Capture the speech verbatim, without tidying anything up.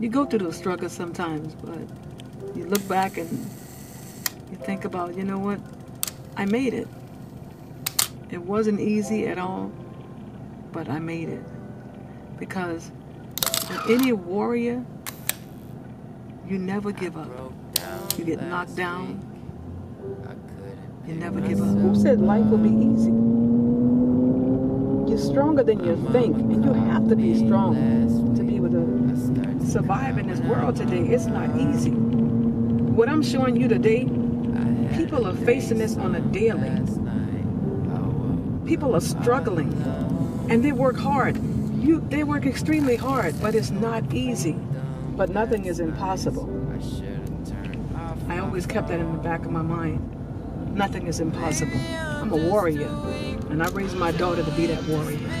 you go through those struggles sometimes, but you look back and you think about, you know what, I made it. It wasn't easy at all, but I made it. Because for any warrior, you never give up. You get knocked down, you never give up. Who said life will be easy? You're stronger than you think, and you have to be strong to be able to survive in this world today. It's not easy. What I'm showing you today, people are facing this on a daily. People are struggling, and they work hard. You, they work extremely hard, but it's not easy. But nothing is impossible. I always kept that in the back of my mind. Nothing is impossible. I'm a warrior, and I raised my daughter to be that warrior.